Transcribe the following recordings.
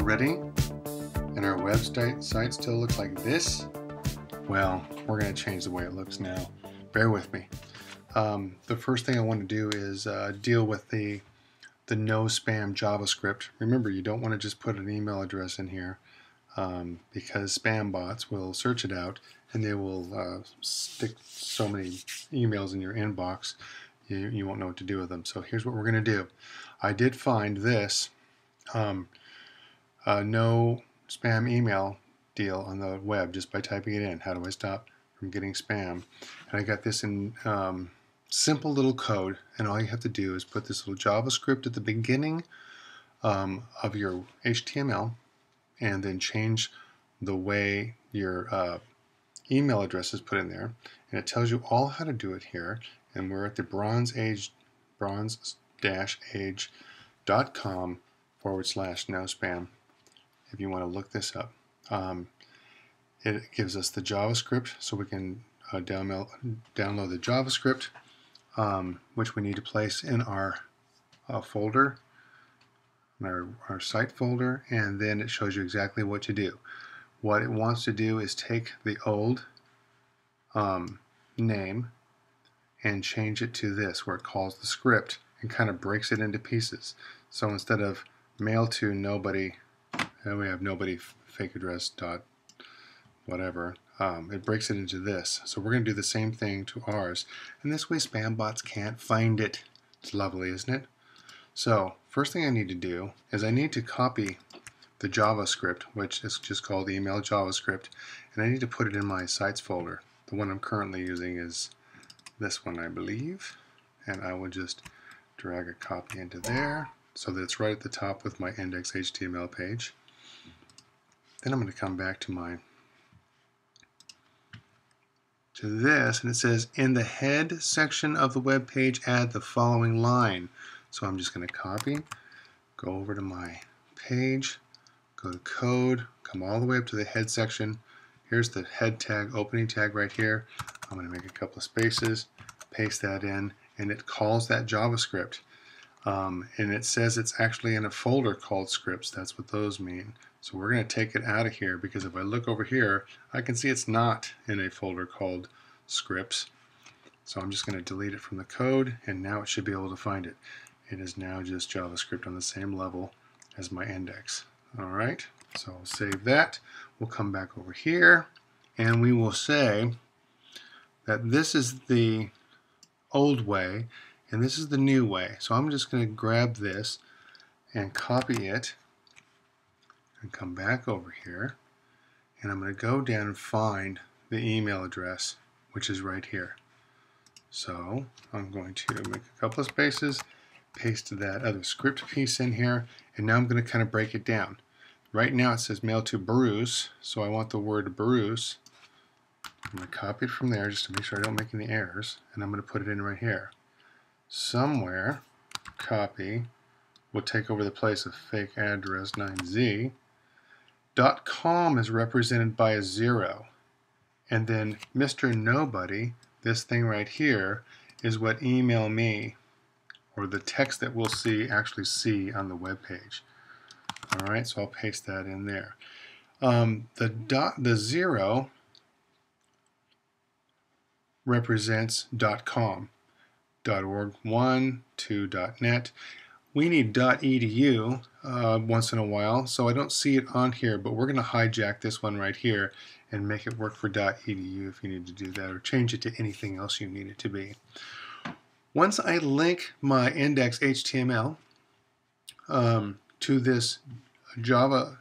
already and our website still looks like this, well, we're going to change the way it looks now. Bear with me. The first thing I want to do is deal with the no spam JavaScript. Remember, you don't want to just put an email address in here because spam bots will search it out and they will stick so many emails in your inbox you won't know what to do with them. So here's what we're going to do. I did find this no spam email deal on the web just by typing it in. How do I stop from getting spam? And I got this in simple little code, and all you have to do is put this little JavaScript at the beginning of your HTML and then change the way your email address is put in there, and it tells you all how to do it here. And we're at the bronze-age.com/no-spam if you want to look this up. It gives us the JavaScript, so we can download the JavaScript, which we need to place in our folder, in our site folder, and then it shows you exactly what to do. What it wants to do is take the old name and change it to this, where it calls the script and kind of breaks it into pieces. So instead of mail to nobody, and we have nobody fake address dot whatever, it breaks it into this. So we're going to do the same thing to ours, and this way spam bots can't find it. It's lovely, isn't it? So first thing I need to do is I need to copy the JavaScript, which is just called email JavaScript, and I need to put it in my sites folder. The one I'm currently using is this one, I believe, and I will just drag a copy into there so that it's right at the top with my index HTML page. Then I'm going to come back to this, and it says in the head section of the web page add the following line. So I'm just going to copy, go over to my page, go to code, come all the way up to the head section. Here's the head tag, opening tag right here. I'm going to make a couple of spaces, paste that in, and it calls that JavaScript. And it says it's actually in a folder called scripts. That's what those mean. So we're going to take it out of here, because if I look over here, I can see it's not in a folder called scripts. So I'm just going to delete it from the code, and now it should be able to find it. It is now just JavaScript on the same level as my index. All right, so I'll save that. We'll come back over here, and we will say that this is the old way and this is the new way. So I'm just going to grab this and copy it and come back over here, and I'm going to go down and find the email address, which is right here. So I'm going to make a couple of spaces, paste that other script piece in here, and now I'm going to kind of break it down. Right now it says mail to Bruce, so I want the word Bruce. I'm going to copy it from there just to make sure I don't make any errors, and I'm going to put it in right here. Somewhere, copy will take over the place of fake address 9z. .com is represented by a 0. And then Mr. Nobody, this thing right here, is what email me, or the text that we'll see on the web page. All right, so I'll paste that in there. The 0 represents .com, .org, 1, 2, .net. We need .edu once in a while, so I don't see it on here, but we're going to hijack this one right here and make it work for .edu if you need to do that, or change it to anything else you need it to be. Once I link my index HTML to this Java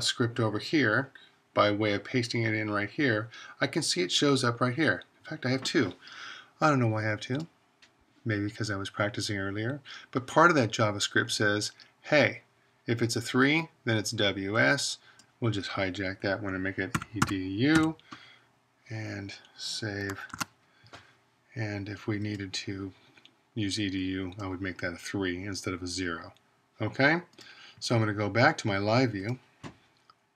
script over here by way of pasting it in right here, I can see it shows up right here. In fact, I have two. I don't know why I have two. Maybe because I was practicing earlier. But part of that JavaScript says, hey, if it's a 3, then it's WS. We'll just hijack that one and make it EDU. And save. And if we needed to use EDU, I would make that a 3 instead of a 0. Okay? So I'm going to go back to my live view.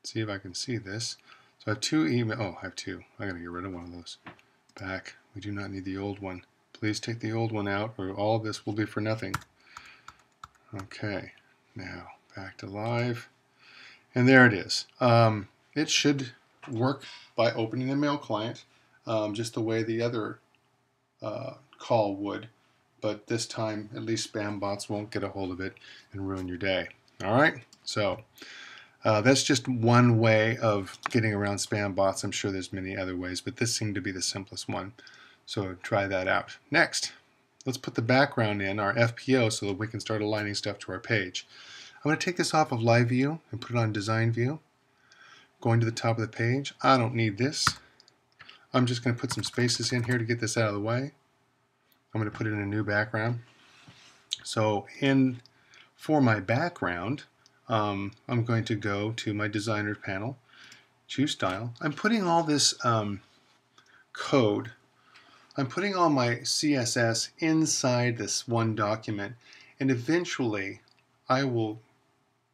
See if I can see this. So I have two email. Oh, I have two. I'm going to get rid of one of those. Back. We do not need the old one. Please take the old one out, or all of this will be for nothing. Okay, now back to live. And there it is. It should work by opening the mail client just the way the other call would, but this time at least spam bots won't get a hold of it and ruin your day. All right, so that's just one way of getting around spam bots. I'm sure there's many other ways, but this seemed to be the simplest one, so try that out. Next, let's put the background in our FPO so that we can start aligning stuff to our page. I'm going to take this off of Live View and put it on Design View. Going to the top of the page. I don't need this. I'm just going to put some spaces in here to get this out of the way. I'm going to put in a new background. So for my background, I'm going to go to my designer panel, choose style. I'm putting all this code, I'm putting all my CSS inside this one document, and eventually I will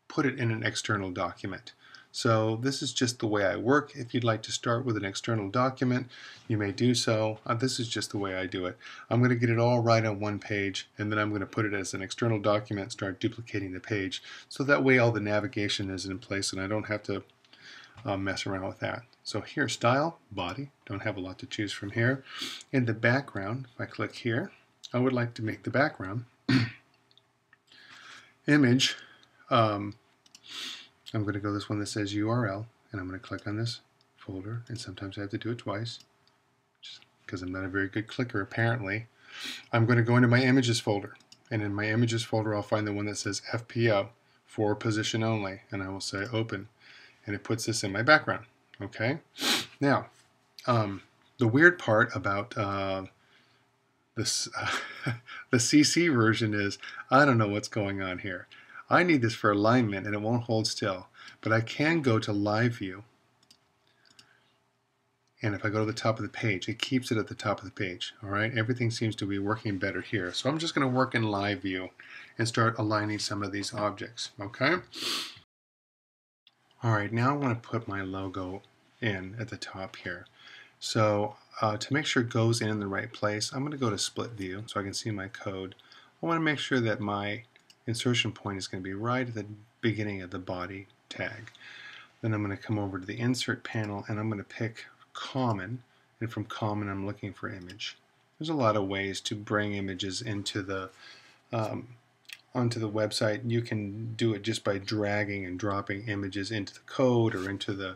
put it in an external document. So this is just the way I work. If you'd like to start with an external document, you may do so. This is just the way I do it. I'm going to get it all right on one page, and then I'm going to put it as an external document, start duplicating the page. So that way all the navigation is in place and I don't have to mess around with that. So here, style, body, don't have a lot to choose from here. In the background, if I click here, I would like to make the background image. I'm going to go this one that says URL, and I'm going to click on this folder, and sometimes I have to do it twice just because I'm not a very good clicker apparently. I'm going to go into my images folder, and in my images folder I'll find the one that says FPO for position only, and I will say open, and it puts this in my background. Okay, now the weird part about this the CC version is I don't know what's going on here. I need this for alignment and it won't hold still, but I can go to Live View, and if I go to the top of the page, it keeps it at the top of the page. Alright, everything seems to be working better here, so I'm just going to work in Live View and start aligning some of these objects. Okay. Alright, now I want to put my logo in at the top here. So to make sure it goes in the right place, I'm going to go to Split View so I can see my code. I want to make sure that my insertion point is going to be right at the beginning of the body tag. Then I'm going to come over to the insert panel, and I'm going to pick common, and from common I'm looking for image. There's a lot of ways to bring images into the onto the website. You can do it just by dragging and dropping images into the code or into the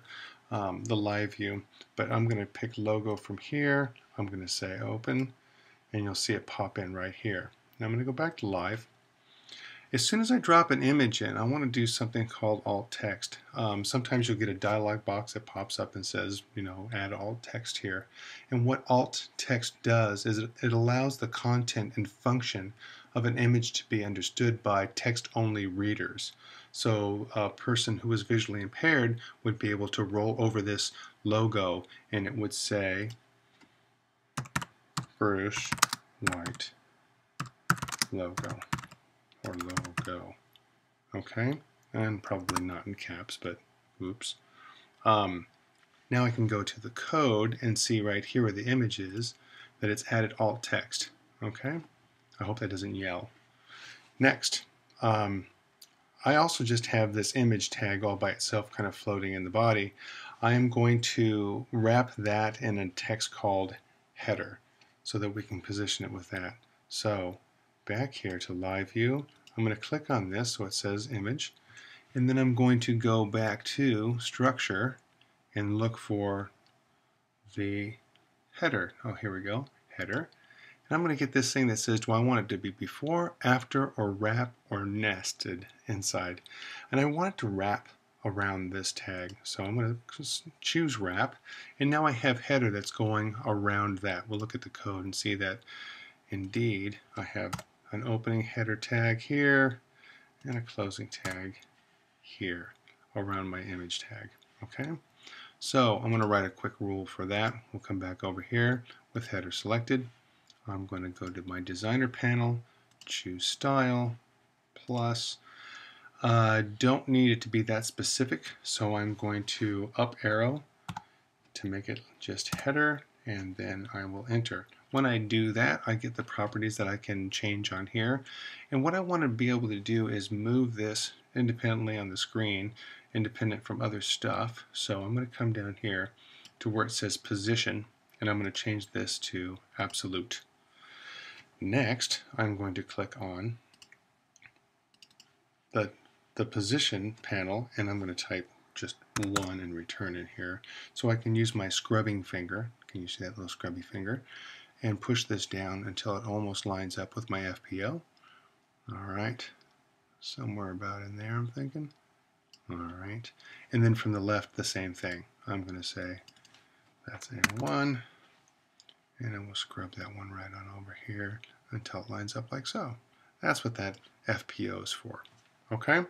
Live View, but I'm going to pick logo from here. I'm going to say open, and you'll see it pop in right here. Now I'm going to go back to Live. As soon as I drop an image in, I want to do something called alt text. Sometimes you'll get a dialog box that pops up and says, you know, add alt text here. And what alt text does is it allows the content and function of an image to be understood by text-only readers. So a person who is visually impaired would be able to roll over this logo, and it would say Bruce White logo. Or logo. Okay, and probably not in caps, but oops. Now I can go to the code and see right here where the image is that it's added alt text. Okay, I hope that doesn't yell. Next, I also just have this image tag all by itself kind of floating in the body. I am going to wrap that in a text called header so that we can position it with that. So back here to Live View, I'm going to click on this so it says image, and then I'm going to go back to structure and look for the header. Oh, here we go, header. And I'm going to get this thing that says, do I want it to be before, after, or wrap, or nested inside? And I want it to wrap around this tag, so I'm going to choose wrap, and now I have header that's going around that. We'll look at the code and see that indeed I have an opening header tag here and a closing tag here around my image tag. Okay, so I'm going to write a quick rule for that. We'll come back over here with header selected. I'm going to go to my designer panel, choose style, plus. I don't need it to be that specific, so I'm going to up arrow to make it just header, and then I will enter. When I do that, I get the properties that I can change on here. And what I want to be able to do is move this independently on the screen, independent from other stuff. So I'm going to come down here to where it says position, and I'm going to change this to absolute. Next, I'm going to click on the position panel, and I'm going to type just 1 and return it here. So I can use my scrubbing finger, can you see that little scrubby finger, and push this down until it almost lines up with my FPO. Alright, somewhere about in there I'm thinking. Alright, and then from the left the same thing. I'm going to say that's a 1, and I will scrub that one right on over here until it lines up like so. That's what that FPO is for. Okay.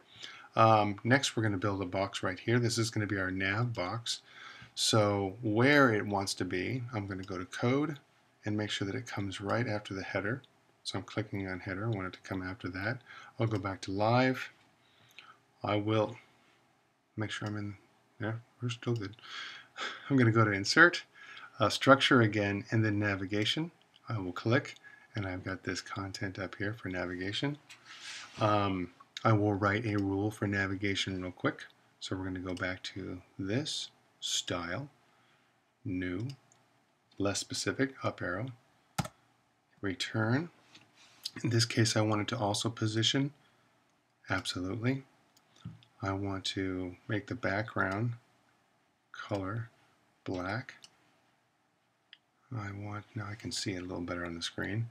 Next we're going to build a box right here. This is going to be our nav box. So where it wants to be, I'm going to go to code and make sure that it comes right after the header. So I'm clicking on header. I want it to come after that. I'll go back to live. I will make sure I'm in. Yeah, we're still good. I'm going to go to insert, structure again, and then navigation. I will click, and I've got this content up here for navigation. I will write a rule for navigation real quick. So we're going to go back to this, style, new, less specific, up arrow, return. In this case, I want it to also position, absolutely. I want to make the background color black. I want, now I can see it a little better on the screen.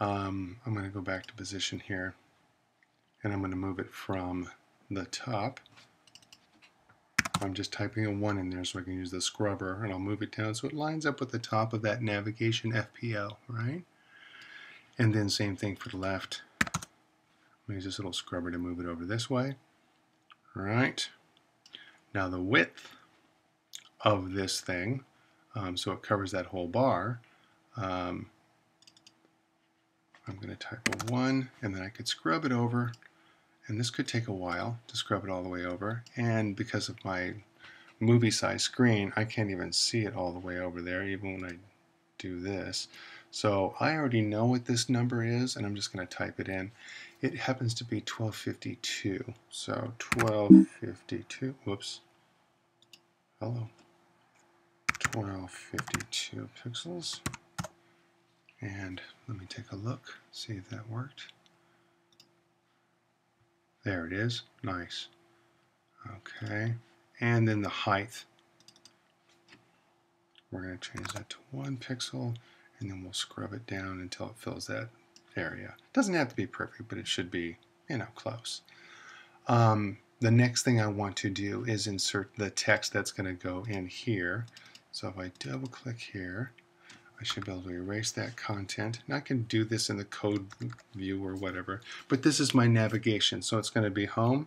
I'm going to go back to position here, and I'm going to move it from the top. I'm just typing a 1 in there so I can use the scrubber, and I'll move it down so it lines up with the top of that navigation FPO, right? And then same thing for the left. I'm going to use this little scrubber to move it over this way. All right. Now the width of this thing, so it covers that whole bar, I'm going to type a 1, and then I could scrub it over, and this could take a while to scrub it all the way over, and because of my movie size screen I can't even see it all the way over there even when I do this. So I already know what this number is, and I'm just going to type it in. It happens to be 1252, so 1252, whoops, hello, 1252 pixels. And let me take a look, see if that worked. There it is. Nice. Okay. And then the height. We're going to change that to 1 pixel, and then we'll scrub it down until it fills that area. It doesn't have to be perfect, but it should be, you know, close. The next thing I want to do is insert the text that's going to go in here. So if I double click here, I should be able to erase that content, and I can do this in the code view or whatever, but this is my navigation, so it's going to be home,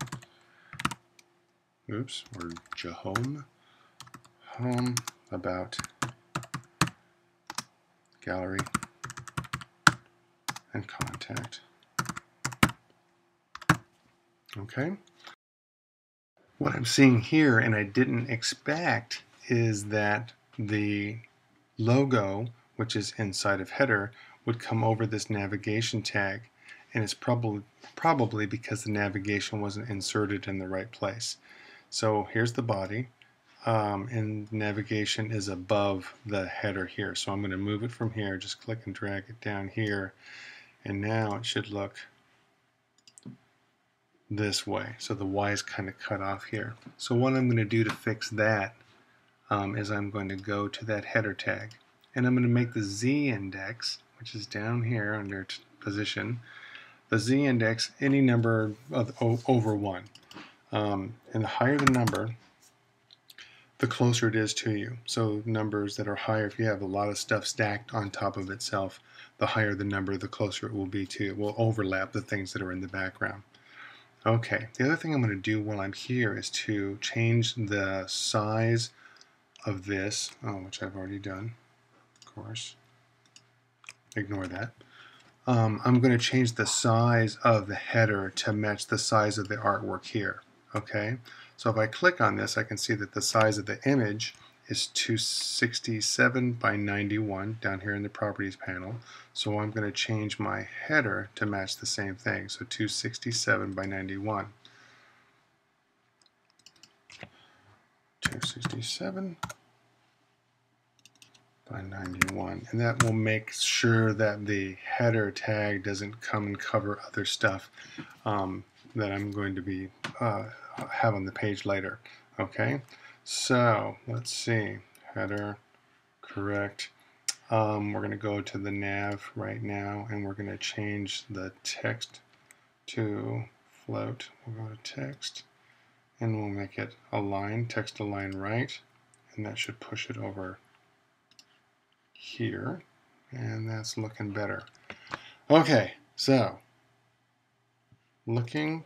oops, or Jahome, home, about, gallery, and contact. Okay. What I'm seeing here, and I didn't expect, is that the logo, which is inside of header, would come over this navigation tag, and it's probably because the navigation wasn't inserted in the right place. So here's the body, and navigation is above the header here, so I'm going to move it from here, just click and drag it down here, and now it should look this way. So the Y is kind of cut off here. So what I'm going to do to fix that is I'm going to go to that header tag, and I'm going to make the Z index, which is down here under position, the Z index any number of, over 1, and the higher the number, the closer it is to you. So numbers that are higher, if you have a lot of stuff stacked on top of itself, the higher the number, the closer it will be to you. It will overlap the things that are in the background. Okay, the other thing I'm going to do while I'm here is to change the size of this, which I've already done, of course. Ignore that. I'm going to change the size of the header to match the size of the artwork here. Okay, so if I click on this, I can see that the size of the image is 267 by 91 down here in the properties panel. So I'm going to change my header to match the same thing. So 267 by 91. 67 by 91. And that will make sure that the header tag doesn't come and cover other stuff that I'm going to be have on the page later. Okay, so let's see, header correct. We're going to go to the nav right now, and we're going to change the text to float. We'll go to text, and we'll make it align, text align right, and that should push it over here, and that's looking better. Okay, so looking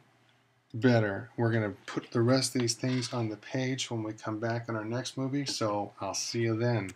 better. We're going to put the rest of these things on the page when we come back in our next movie, so I'll see you then.